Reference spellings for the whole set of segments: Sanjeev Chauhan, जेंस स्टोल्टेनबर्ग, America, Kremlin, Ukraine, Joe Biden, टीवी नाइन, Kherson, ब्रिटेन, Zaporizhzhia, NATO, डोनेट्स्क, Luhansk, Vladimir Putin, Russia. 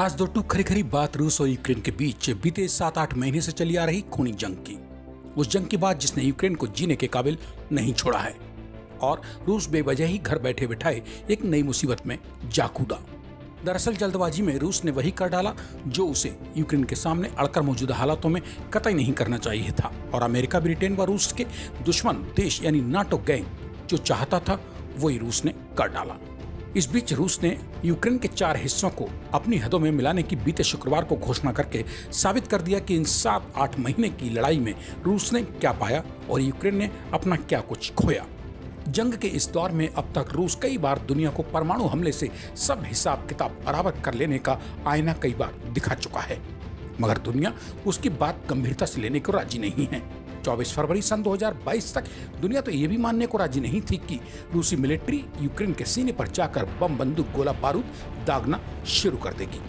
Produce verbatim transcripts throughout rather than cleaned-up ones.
आज दो टूक खरी खरी बात रूस और यूक्रेन के बीच बीते सात आठ महीने से चली आ रही खूनी जंग की, उस जंग के बाद जिसने यूक्रेन को जीने के काबिल नहीं छोड़ा है और रूस बेवजह ही घर बैठे बैठाए एक नई मुसीबत में जा कूदा। दरअसल जल्दबाजी में रूस ने वही कर डाला जो उसे यूक्रेन के सामने अड़कर मौजूदा हालातों में कतई नहीं करना चाहिए था और अमेरिका, ब्रिटेन व रूस के दुश्मन देश यानी नाटो गैंग जो चाहता था वही रूस ने कर डाला। इस बीच रूस ने यूक्रेन के चार हिस्सों को अपनी हदों में मिलाने की बीते शुक्रवार को घोषणा करके साबित कर दिया कि इन सात आठ महीने की लड़ाई में रूस ने क्या पाया और यूक्रेन ने अपना क्या कुछ खोया। जंग के इस दौर में अब तक रूस कई बार दुनिया को परमाणु हमले से सब हिसाब किताब बराबर कर लेने का आईना कई बार दिखा चुका है, मगर दुनिया उसकी बात गंभीरता से लेने को राजी नहीं है। चौबीस फरवरी सन दो हज़ार बाईस तक दुनिया तो ये भी मानने को राजी नहीं थी कि रूसी मिलिट्री यूक्रेन के सीने पर जाकर बम, बंदूक, गोला बारूद दागना शुरू कर देगी,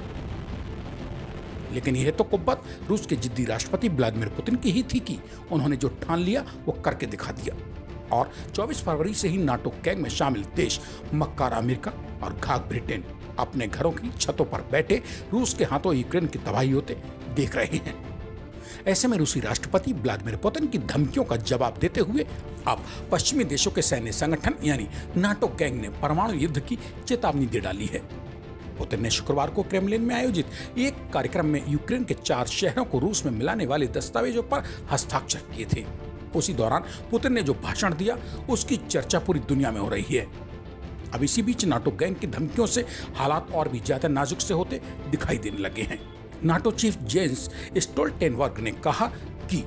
लेकिन यह तो कुब्बत रूस के जिद्दी राष्ट्रपति व्लादिमीर पुतिन की ही थी कि उन्होंने जो ठान लिया वो करके दिखा दिया। और चौबीस फरवरी से ही नाटो गैंग में शामिल देश मक्कार अमेरिका और घाघ ब्रिटेन अपने घरों की छतों पर बैठे रूस के हाथों यूक्रेन की तबाही होते देख रहे हैं। ऐसे में रूसी राष्ट्रपति व्लादिमीर पुतिन की धमकियों का जवाब देते हुए अब पश्चिमी देशों के सैन्य संगठन यानी नाटो गैंग ने परमाणु युद्ध की चेतावनी दे डाली है। पुतिन ने शुक्रवार को क्रेमलिन में आयोजित एक कार्यक्रम में यूक्रेन के चार शहरों को रूस में मिलाने वाले दस्तावेजों पर हस्ताक्षर किए थे। उसी दौरान पुतिन ने जो भाषण दिया उसकी चर्चा पूरी दुनिया में हो रही है। अब इसी बीच नाटो गैंग की धमकियों से हालात और भी ज्यादा नाजुक से होते दिखाई देने लगे हैं। नाटो चीफ जेंस स्टोल्टेनबर्ग ने कहा कि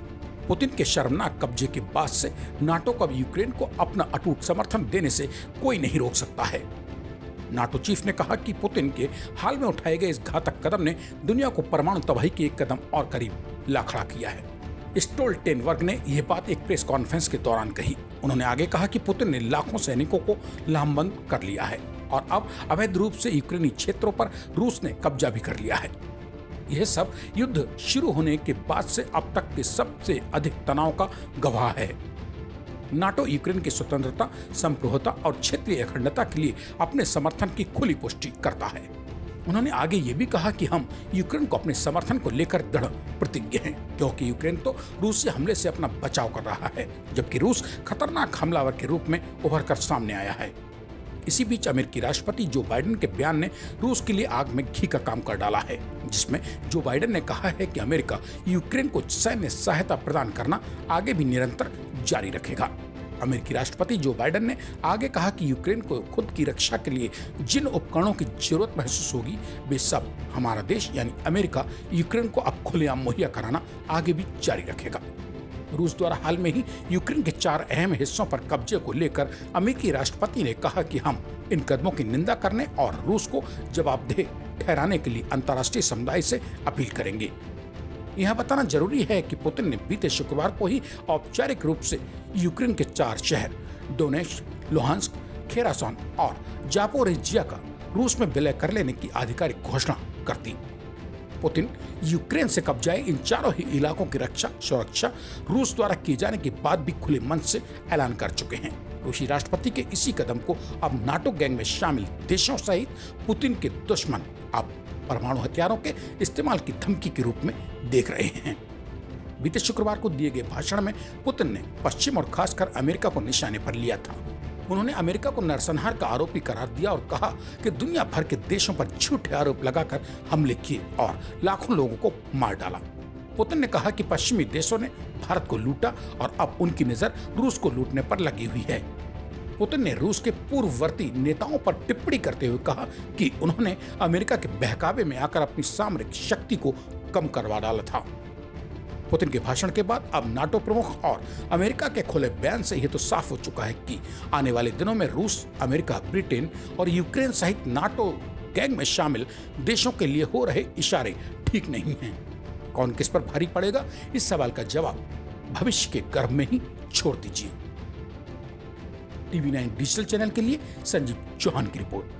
पुतिन के शर्मनाक कब्जे के बाद से नाटो को अब यूक्रेन को अपना अटूट समर्थन देने से कोई नहीं रोक सकता है। नाटो चीफ ने कहा कि पुतिन के हाल में उठाए गए इस घातक कदम ने दुनिया को परमाणु तबाही के एक कदम और करीब ला खड़ा किया है। स्टोल्टेनबर्ग ने यह बात एक प्रेस कॉन्फ्रेंस के दौरान कही। उन्होंने आगे कहा कि पुतिन ने लाखों सैनिकों को लामबंद कर लिया है और अब अवैध रूप से यूक्रेनी क्षेत्रों पर रूस ने कब्जा भी कर लिया है। यह सब युद्ध शुरू होने के बाद से अब तक के सबसे अधिक तनाव का गवाह है। नाटो यूक्रेन की स्वतंत्रता, संप्रभुता और क्षेत्रीय अखंडता के लिए अपने समर्थन की खुली पुष्टि करता है। उन्होंने आगे ये भी कहा कि हम यूक्रेन को अपने समर्थन को लेकर दृढ़ प्रतिज्ञ हैं, क्योंकि यूक्रेन तो रूस से हमले से अपना बचाव कर रहा है, जबकि रूस खतरनाक हमलावर के रूप में उभर कर सामने आया है। इसी बीच अमेरिकी राष्ट्रपति जो बाइडेन के बयान ने रूस के लिए आग में घी का काम कर डाला है, जिसमें जो बाइडेन ने कहा है कि अमेरिका यूक्रेन को सैन्य सहायता प्रदान करना आगे भी निरंतर जारी रखेगा। अमेरिकी राष्ट्रपति जो बाइडेन ने आगे कहा कि यूक्रेन को खुद की रक्षा के लिए जिन उपकरणों की जरूरत महसूस होगी वे सब हमारा देश यानी अमेरिका यूक्रेन को अब खुलेआम मुहैया कराना आगे भी जारी रखेगा। रूस द्वारा हाल में ही यूक्रेन के चार अहम हिस्सों पर कब्जे को लेकर अमेरिकी राष्ट्रपति ने कहा कि हम इन कदमों की निंदा करने और रूस को जवाबदेह ठहराने के लिए अंतर्राष्ट्रीय समुदाय से अपील करेंगे। यह बताना जरूरी है कि पुतिन ने बीते शुक्रवार को ही औपचारिक रूप से यूक्रेन के चार शहर डोनेट्स्क, लुहांस्क, खेरासोन और जापोरिजिया का रूस में विलय कर लेने की आधिकारिक घोषणा कर दी। पुतिन यूक्रेन से कब्जाए इन चारों ही इलाकों की रक्षा सुरक्षा रूस द्वारा किए जाने के बाद भी खुले मंच से ऐलान कर चुके हैं। रूसी राष्ट्रपति के इसी कदम को अब नाटो गैंग में शामिल देशों सहित पुतिन के दुश्मन अब परमाणु हथियारों के इस्तेमाल की धमकी के रूप में देख रहे हैं। बीते शुक्रवार को दिए गए भाषण में पुतिन ने पश्चिम और खासकर अमेरिका को निशाने पर लिया था। उन्होंने अमेरिका को नरसंहार का आरोपी करार दिया और कहा कि दुनिया भर के देशों पर झूठे आरोप लगाकर हमले किए और लाखों लोगों को मार डाला। पुतिन ने कहा कि पश्चिमी देशों ने भारत को लूटा और अब उनकी नजर रूस को लूटने पर लगी हुई है। पुतिन ने रूस के पूर्ववर्ती नेताओं पर टिप्पणी करते हुए कहा कि उन्होंने अमेरिका के बहकावे में आकर अपनी सामरिक शक्ति को कम करवा डाला था। पुतिन के भाषण के बाद अब नाटो प्रमुख और अमेरिका के खुले बयान से यह तो साफ हो चुका है कि आने वाले दिनों में रूस, अमेरिका, ब्रिटेन और यूक्रेन सहित नाटो गैंग में शामिल देशों के लिए हो रहे इशारे ठीक नहीं हैं। कौन किस पर भारी पड़ेगा, इस सवाल का जवाब भविष्य के गर्भ में ही छोड़ दीजिए। टीवी नाइन डिजिटल चैनल के लिए संजीव चौहान की रिपोर्ट।